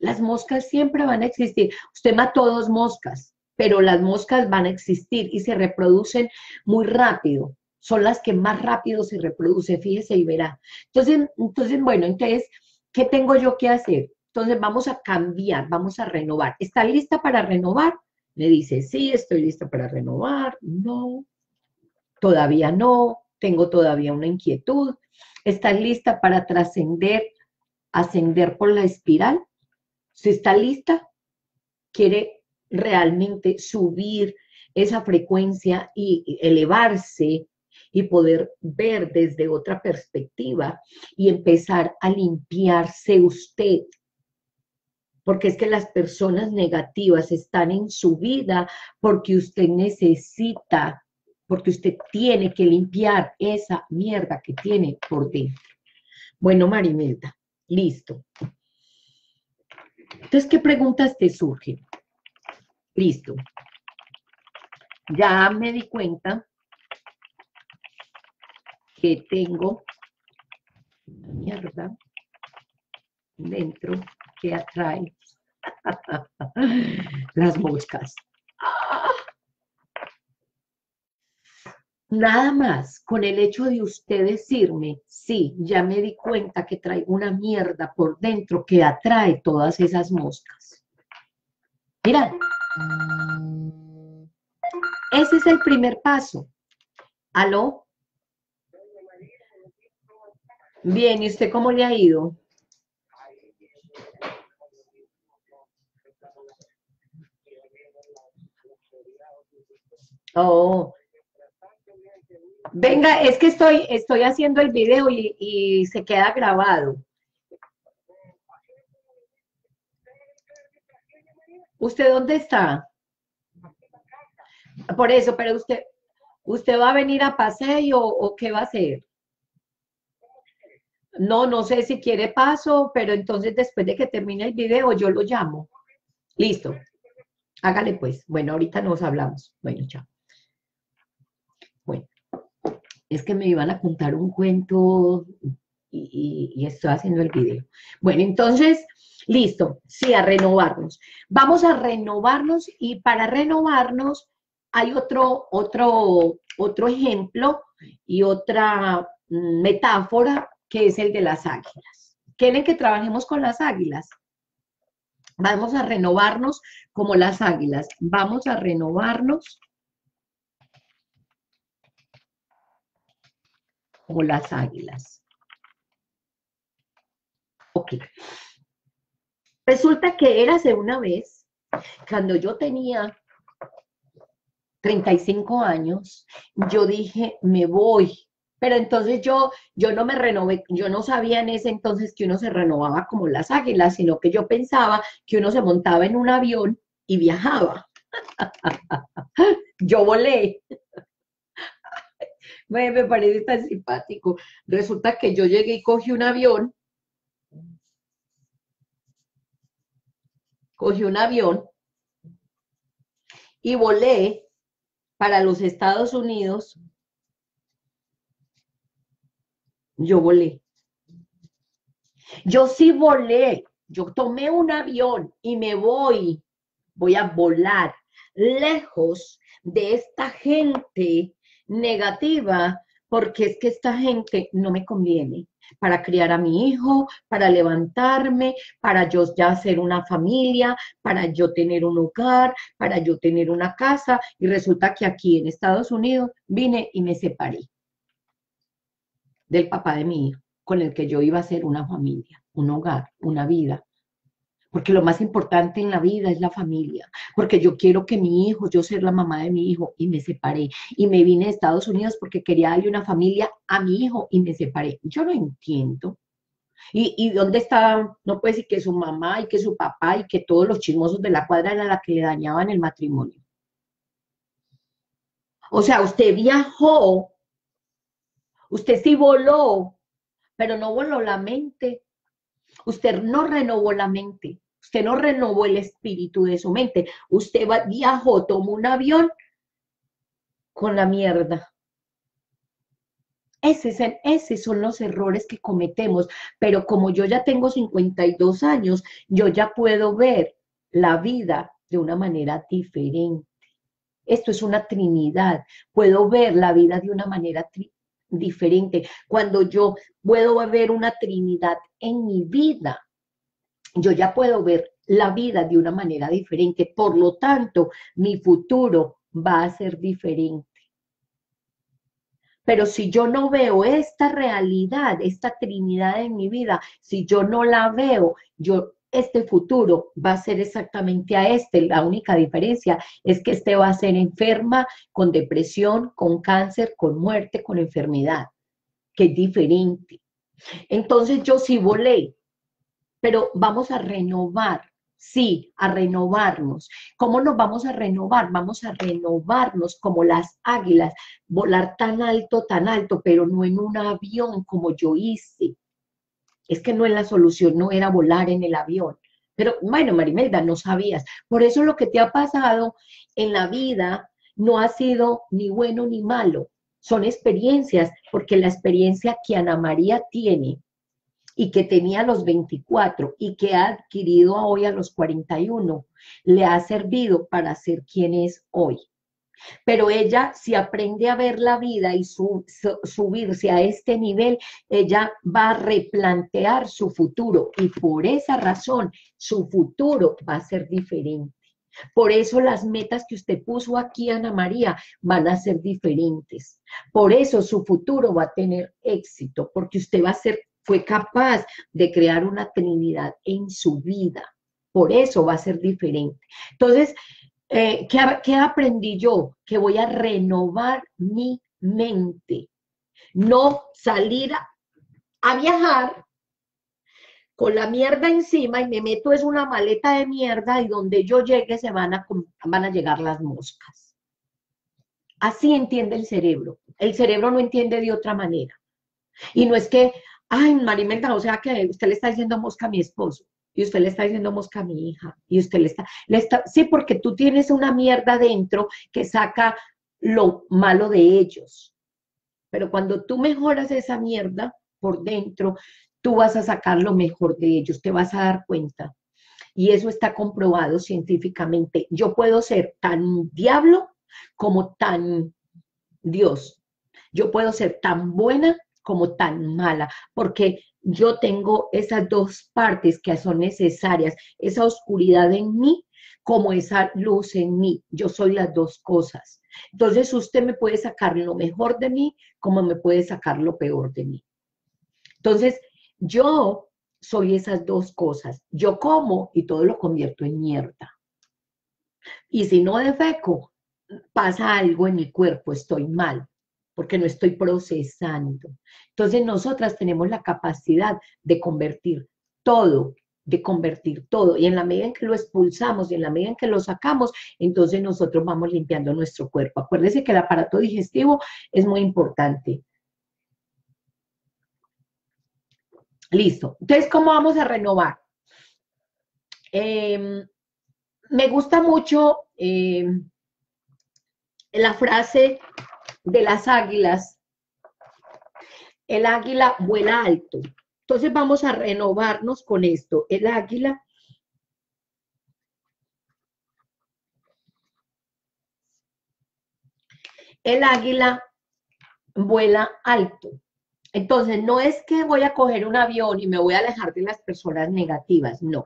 las moscas siempre van a existir, usted mató dos moscas, pero las moscas van a existir y se reproducen muy rápido, son las que más rápido se reproducen, fíjese y verá. Entonces, entonces bueno, entonces, ¿qué tengo yo que hacer? Entonces vamos a cambiar, vamos a renovar. ¿Está lista para renovar? Me dice, sí, estoy lista para renovar, no, todavía no, tengo todavía una inquietud. ¿Estás lista para trascender, ascender por la espiral? Si está lista, quiere realmente subir esa frecuencia y elevarse y poder ver desde otra perspectiva y empezar a limpiarse usted. Porque es que las personas negativas están en su vida porque usted necesita, porque usted tiene que limpiar esa mierda que tiene por dentro. Bueno, María Imelda, listo. Entonces, ¿qué preguntas te surgen? Listo. Ya me di cuenta que tengo la mierda dentro que atrae las moscas. Nada más con el hecho de usted decirme, sí, ya me di cuenta que trae una mierda por dentro que atrae todas esas moscas. Mira, ese es el primer paso. ¿Aló? Bien, ¿y usted cómo le ha ido? Oh, venga, es que estoy, estoy haciendo el video y, y se queda grabado. ¿Usted dónde está? Por eso, pero usted, ¿usted va a venir a paseo o qué va a hacer? No, no sé si quiere paso, pero entonces después de que termine el video yo lo llamo. Listo. Hágale pues. Bueno, ahorita nos hablamos. Bueno, chao. Bueno. Es que me iban a contar un cuento y, y, y estoy haciendo el video. Bueno, entonces, listo, sí, a renovarnos. Vamos a renovarnos y para renovarnos hay otro, otro, otro ejemplo y otra metáfora que es el de las águilas. ¿Quieren que trabajemos con las águilas? Vamos a renovarnos como las águilas. Vamos a renovarnos como las águilas. Ok. Resulta que érase una vez, cuando yo tenía treinta y cinco años, yo dije, me voy. Pero entonces yo, yo no me renové, yo no sabía en ese entonces que uno se renovaba como las águilas, sino que yo pensaba que uno se montaba en un avión y viajaba. Yo volé. Me parece tan simpático. Resulta que yo llegué y cogí un avión. Cogí un avión y volé para los Estados Unidos. Yo volé. Yo sí volé. Yo tomé un avión y me voy. Voy a volar lejos de esta gente negativa, porque es que esta gente no me conviene para criar a mi hijo, para levantarme, para yo ya hacer una familia, para yo tener un hogar, para yo tener una casa, y resulta que aquí en Estados Unidos vine y me separé del papá de mi hijo, con el que yo iba a hacer una familia, un hogar, una vida. Porque lo más importante en la vida es la familia, porque yo quiero que mi hijo, yo ser la mamá de mi hijo, y me separé, y me vine a Estados Unidos porque quería darle una familia a mi hijo, y me separé. Yo no entiendo. ¿Y, y dónde estaba? No puede decir que su mamá, y que su papá, y que todos los chismosos de la cuadra eran los que le dañaban el matrimonio. O sea, usted viajó, usted sí voló, pero no voló la mente. Usted no renovó la mente, usted no renovó el espíritu de su mente. Usted viajó, tomó un avión con la mierda. Ese es el, esos son los errores que cometemos, pero como yo ya tengo cincuenta y dos años, yo ya puedo ver la vida de una manera diferente. Esto es una trinidad, puedo ver la vida de una manera tri diferente. Cuando yo puedo ver una trinidad en mi vida, yo ya puedo ver la vida de una manera diferente. Por lo tanto, mi futuro va a ser diferente. Pero si yo no veo esta realidad, esta trinidad en mi vida, si yo no la veo, yo este futuro va a ser exactamente a este. La única diferencia es que este va a ser enferma, con depresión, con cáncer, con muerte, con enfermedad, que es diferente. Entonces yo sí volé, pero vamos a renovar, sí, a renovarnos. ¿Cómo nos vamos a renovar? Vamos a renovarnos como las águilas, volar tan alto, tan alto, pero no en un avión como yo hice. Es que no es la solución, no era volar en el avión. Pero bueno, María Imelda, no sabías. Por eso lo que te ha pasado en la vida no ha sido ni bueno ni malo. Son experiencias, porque la experiencia que Ana María tiene y que tenía a los veinticuatro y que ha adquirido hoy a los cuarenta y uno, le ha servido para ser quien es hoy. Pero ella, si aprende a ver la vida y su, su, subirse a este nivel, ella va a replantear su futuro, y por esa razón su futuro va a ser diferente. Por eso las metas que usted puso aquí, Ana María, van a ser diferentes. Por eso su futuro va a tener éxito, porque usted va a ser, fue capaz de crear una trinidad en su vida. Por eso va a ser diferente. Entonces, eh, ¿qué, ¿qué aprendí yo? Que voy a renovar mi mente. No salir a, a viajar con la mierda encima, y me meto es una maleta de mierda, y donde yo llegue se van a, van a llegar las moscas. Así entiende el cerebro. El cerebro no entiende de otra manera. Y no es que, ay, María Imelda, o sea que usted le está diciendo mosca a mi esposo, y usted le está diciendo mosca a mi hija, y usted le está, le está... Sí, porque tú tienes una mierda dentro que saca lo malo de ellos. Pero cuando tú mejoras esa mierda por dentro, tú vas a sacar lo mejor de ellos, te vas a dar cuenta. Y eso está comprobado científicamente. Yo puedo ser tan diablo como tan Dios. Yo puedo ser tan buena como tan mala, porque yo tengo esas dos partes que son necesarias, esa oscuridad en mí como esa luz en mí. Yo soy las dos cosas. Entonces usted me puede sacar lo mejor de mí como me puede sacar lo peor de mí. Entonces, yo soy esas dos cosas. Yo como y todo lo convierto en mierda. Y si no defeco, pasa algo en mi cuerpo, estoy mal, porque no estoy procesando. Entonces nosotras tenemos la capacidad de convertir todo, de convertir todo. Y en la medida en que lo expulsamos y en la medida en que lo sacamos, entonces nosotros vamos limpiando nuestro cuerpo. Acuérdese que el aparato digestivo es muy importante. Listo. Entonces, ¿cómo vamos a renovar? Eh, me gusta mucho eh, la frase de las águilas. El águila vuela alto. Entonces, vamos a renovarnos con esto. El águila el águila vuela alto. Entonces, no es que voy a coger un avión y me voy a alejar de las personas negativas, no.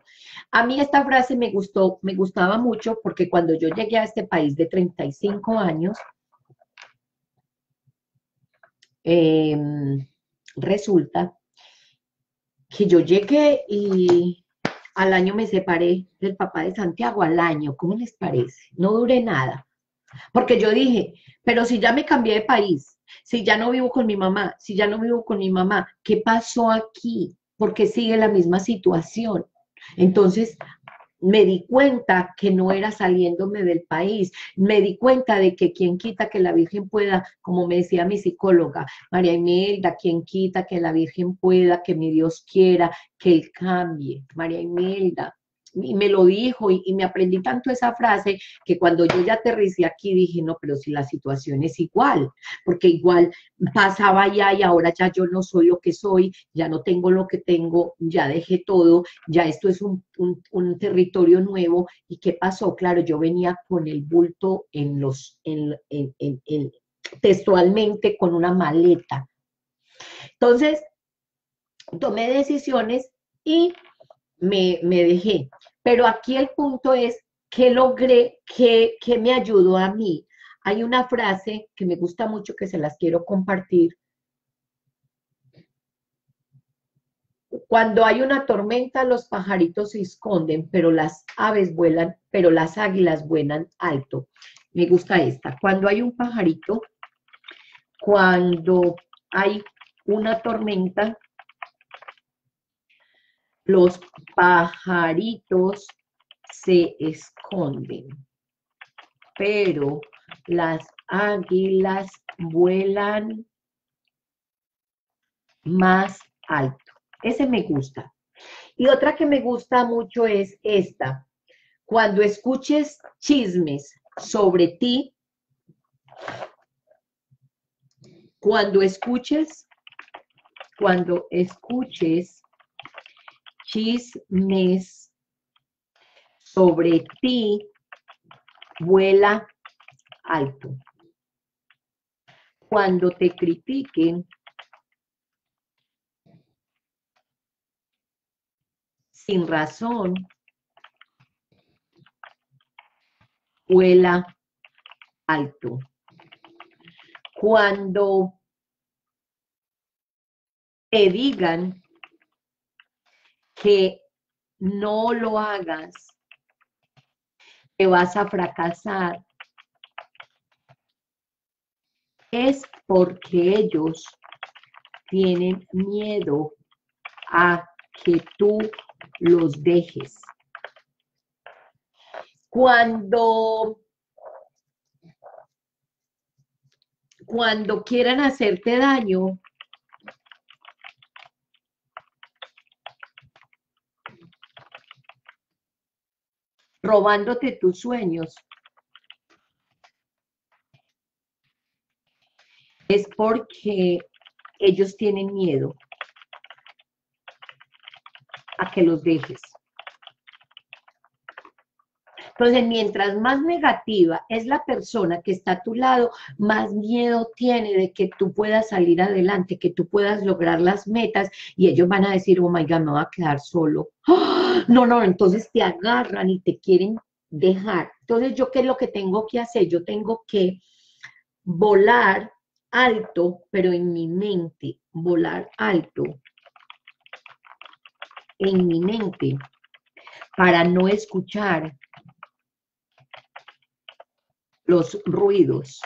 A mí esta frase me gustó, me gustaba mucho, porque cuando yo llegué a este país de treinta y cinco años, eh, resulta que yo llegué y al año me separé del papá de Santiago, al año, ¿cómo les parece? No duré nada. Porque yo dije, pero si ya me cambié de país, si ya no vivo con mi mamá, si ya no vivo con mi mamá, ¿qué pasó aquí? Porque sigue la misma situación. Entonces me di cuenta que no era saliéndome del país, me di cuenta de que quien quita que la Virgen pueda, como me decía mi psicóloga, María Imelda, quien quita que la Virgen pueda, que mi Dios quiera, que Él cambie, María Imelda. Y me lo dijo, y, y me aprendí tanto esa frase, que cuando yo ya aterricé aquí dije, no, pero si la situación es igual, porque igual pasaba allá y ahora ya yo no soy lo que soy, ya no tengo lo que tengo, ya dejé todo, ya esto es un, un, un territorio nuevo. ¿Y qué pasó? Claro, yo venía con el bulto en los, en, en, en, en, textualmente con una maleta. Entonces, tomé decisiones y me, me dejé. Pero aquí el punto es que logré, que, que me ayudó a mí. Hay una frase que me gusta mucho, que se las quiero compartir. Cuando hay una tormenta, los pajaritos se esconden, pero las aves vuelan, pero las águilas vuelan alto. Me gusta esta. Cuando hay un pajarito, cuando hay una tormenta, los pajaritos se esconden, pero las águilas vuelan más alto. Ese me gusta. Y otra que me gusta mucho es esta. Cuando escuches chismes sobre ti, cuando escuches, cuando escuches, chismes sobre ti, vuela alto. Cuando te critiquen, sin razón, vuela alto. Cuando te digan que no lo hagas, que vas a fracasar, es porque ellos tienen miedo a que tú los dejes. Cuando, cuando quieran hacerte daño, robándote tus sueños, es porque ellos tienen miedo a que los dejes. Entonces, mientras más negativa es la persona que está a tu lado, más miedo tiene de que tú puedas salir adelante, que tú puedas lograr las metas, y ellos van a decir, oh my God, me voy a quedar solo. ¡Oh! No, no, entonces te agarran y te quieren dejar. Entonces, ¿yo qué es lo que tengo que hacer? Yo tengo que volar alto, pero en mi mente, volar alto, en mi mente, para no escuchar los ruidos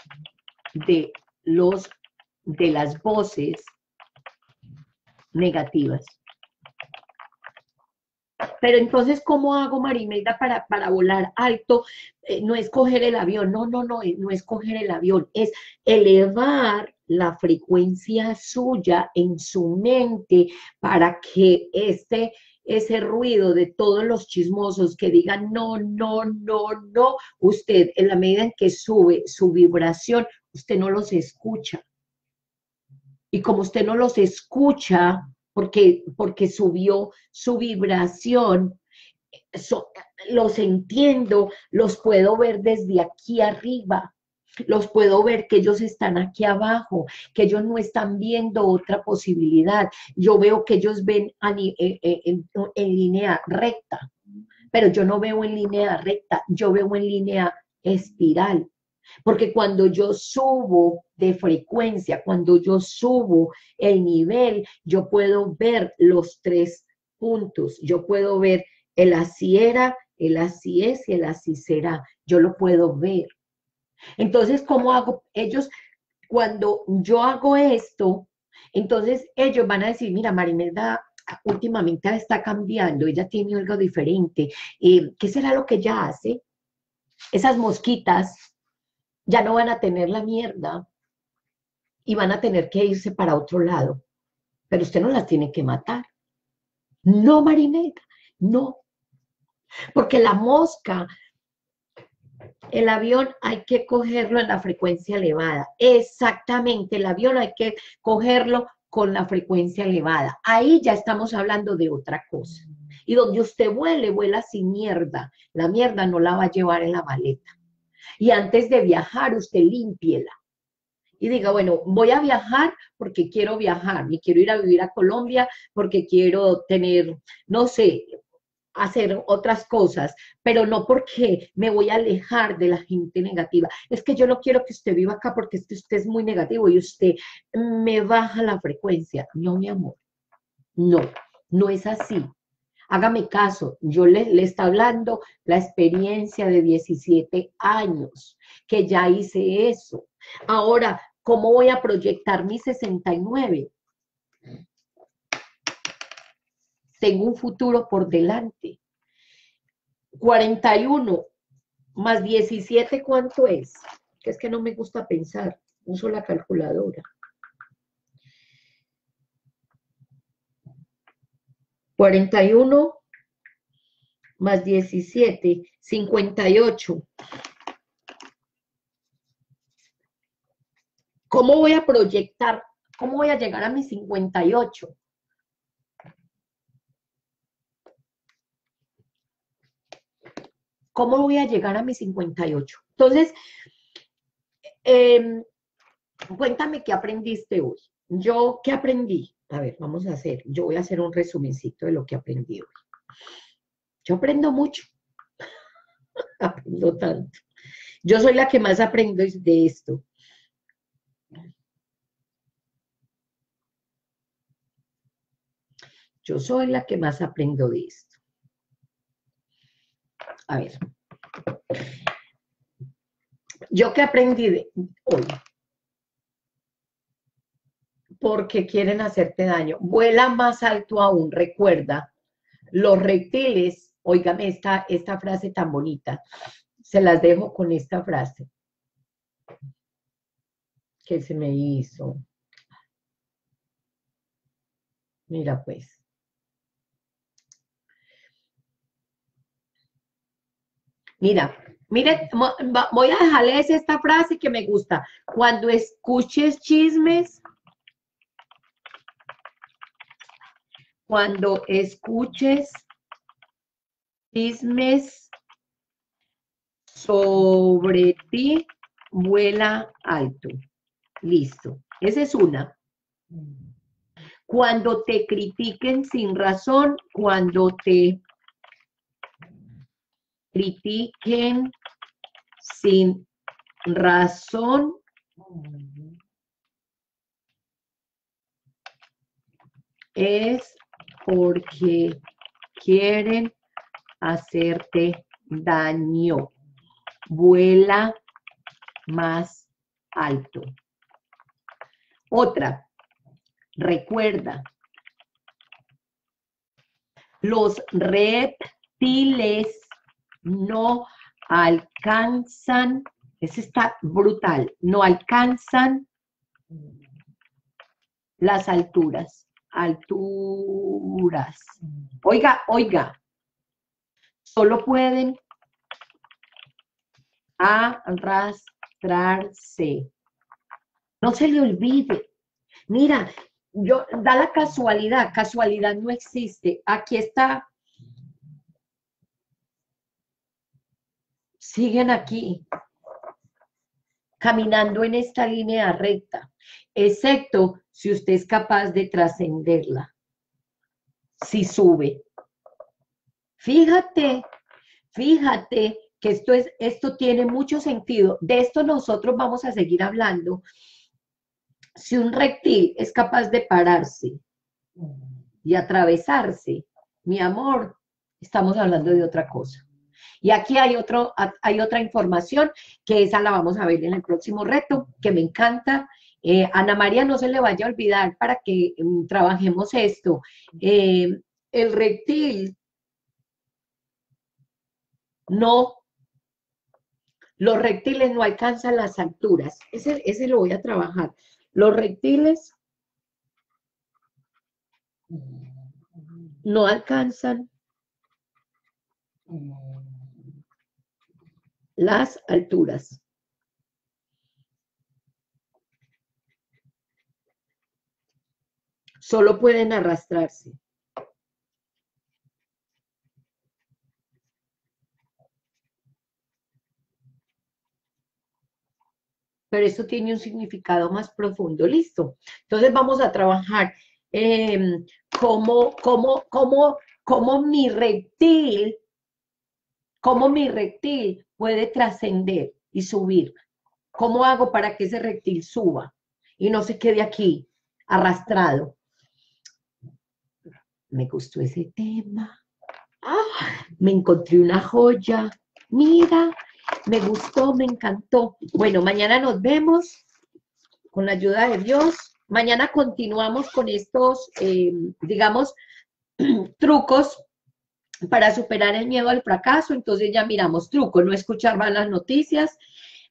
de, los, de las voces negativas. Pero entonces, ¿cómo hago, María Imelda, para, para volar alto? Eh, no es coger el avión, no, no, no, no es coger el avión, es elevar la frecuencia suya en su mente para que este, ese ruido de todos los chismosos que digan no, no, no, no, usted en la medida en que sube su vibración, usted no los escucha. Y como usted no los escucha, porque, porque subió su vibración, so, los entiendo, los puedo ver desde aquí arriba, los puedo ver que ellos están aquí abajo, que ellos no están viendo otra posibilidad, yo veo que ellos ven en, en, en línea recta, pero yo no veo en línea recta, yo veo en línea espiral, porque cuando yo subo de frecuencia, cuando yo subo el nivel, yo puedo ver los tres puntos, yo puedo ver el así era, el así es y el así será, yo lo puedo ver. Entonces, ¿cómo hago? Ellos, cuando yo hago esto, entonces ellos van a decir, mira, María Imelda últimamente está cambiando, ella tiene algo diferente, eh, ¿qué será lo que ella hace? Esas mosquitas ya no van a tener la mierda y van a tener que irse para otro lado, pero usted no las tiene que matar. No, María Imelda, no, porque la mosca... El avión hay que cogerlo en la frecuencia elevada. Exactamente, el avión hay que cogerlo con la frecuencia elevada. Ahí ya estamos hablando de otra cosa. Y donde usted vuele, vuela sin mierda. La mierda no la va a llevar en la maleta. Y antes de viajar, usted límpiela. Y diga, bueno, voy a viajar porque quiero viajar. Me quiero ir a vivir a Colombia porque quiero tener, no sé... hacer otras cosas, pero no porque me voy a alejar de la gente negativa. Es que yo no quiero que usted viva acá porque es que usted es muy negativo y usted me baja la frecuencia. No, mi amor, no, no es así. Hágame caso, yo le, le está hablando la experiencia de diecisiete años, que ya hice eso. Ahora, ¿cómo voy a proyectar mi sesenta y nueve? Tengo un futuro por delante. cuarenta y uno más diecisiete, ¿cuánto es? Que es que no me gusta pensar, uso la calculadora. cuarenta y uno más diecisiete, cincuenta y ocho. ¿Cómo voy a proyectar? ¿Cómo voy a llegar a mis cincuenta y ocho? ¿Cómo voy a llegar a mis cincuenta y ocho? Entonces, Eh, cuéntame qué aprendiste hoy. Yo, ¿qué aprendí? A ver, vamos a hacer, yo voy a hacer un resumencito de lo que aprendí hoy. Yo aprendo mucho. Aprendo tanto. Yo soy la que más aprendo de esto. Yo soy la que más aprendo de esto. A ver. ¿Yo qué aprendí de hoy? Porque quieren hacerte daño. Vuela más alto aún, recuerda. Los reptiles, óigame esta, esta frase tan bonita. Se las dejo con esta frase. ¿Qué se me hizo? Mira pues. Mira, mire, voy a dejarles esta frase que me gusta. Cuando escuches chismes, cuando escuches chismes sobre ti, vuela alto. Listo. Esa es una. Cuando te critiquen sin razón, cuando te critiquen sin razón, es porque quieren hacerte daño. Vuela más alto. Otra, recuerda, los reptiles no alcanzan, ese está brutal, no alcanzan las alturas, alturas. Oiga, oiga, solo pueden arrastrarse. No se le olvide. Mira, yo, da la casualidad, casualidad no existe. Aquí está. Siguen aquí, caminando en esta línea recta, excepto si usted es capaz de trascenderla, si sube. Fíjate, fíjate que esto, es, esto tiene mucho sentido. De esto nosotros vamos a seguir hablando. Si un reptil es capaz de pararse y atravesarse, mi amor, estamos hablando de otra cosa. Y aquí hay, otro, hay otra información, que esa la vamos a ver en el próximo reto, que me encanta. Eh, Ana María, no se le vaya a olvidar para que um, trabajemos esto. Eh, el reptil no, los reptiles no alcanzan las alturas. Ese, ese lo voy a trabajar. Los reptiles no alcanzan las alturas. Solo pueden arrastrarse. Pero esto tiene un significado más profundo. Listo. Entonces vamos a trabajar eh, cómo, cómo, cómo, cómo mi reptil, cómo mi reptil puede trascender y subir. ¿Cómo hago para que ese reptil suba y no se quede aquí arrastrado? Me gustó ese tema. ¡Ah! Me encontré una joya. Mira, me gustó, me encantó. Bueno, mañana nos vemos con la ayuda de Dios. Mañana continuamos con estos, eh, digamos, trucos para superar el miedo al fracaso. Entonces ya miramos truco, no escuchar malas noticias.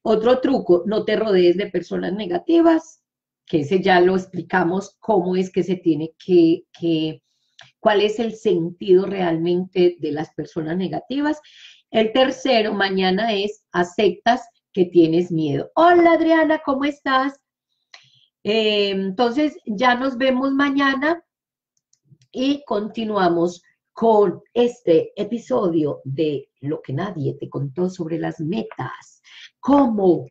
Otro truco, no te rodees de personas negativas, que ese ya lo explicamos, cómo es que se tiene que, que cuál es el sentido realmente de las personas negativas. El tercero, mañana, es aceptas que tienes miedo. Hola Adriana, ¿cómo estás? Eh, entonces ya nos vemos mañana y continuamos con este episodio de Lo que nadie te contó sobre las metas. ¿Cómo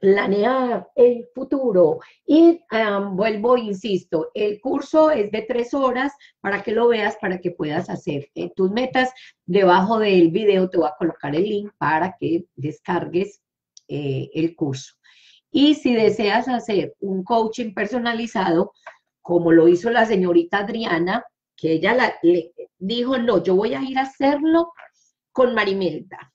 planear el futuro. Y um, vuelvo, insisto, el curso es de tres horas para que lo veas, para que puedas hacer eh, tus metas. Debajo del video te voy a colocar el link para que descargues eh, el curso. Y si deseas hacer un coaching personalizado, como lo hizo la señorita Adriana, que ella la, le dijo, no, yo voy a ir a hacerlo con María Imelda.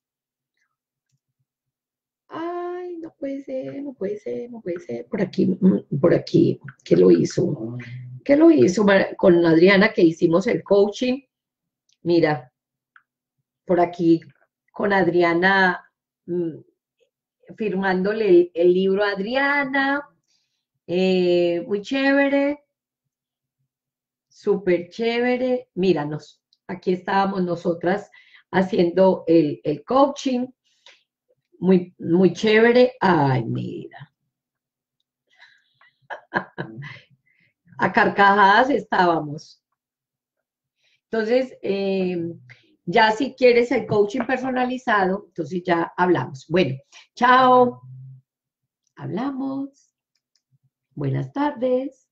Ay, no puede ser, no puede ser, no puede ser. Por aquí, por aquí, ¿qué lo hizo? ¿Qué lo hizo con Adriana que hicimos el coaching? Mira, por aquí con Adriana, firmándole el, el libro a Adriana. Eh, muy chévere. Súper chévere. Míranos, aquí estábamos nosotras haciendo el, el coaching. Muy, muy chévere. Ay, mira. A carcajadas estábamos. Entonces, eh, ya si quieres el coaching personalizado, entonces ya hablamos. Bueno, chao. Hablamos. Buenas tardes.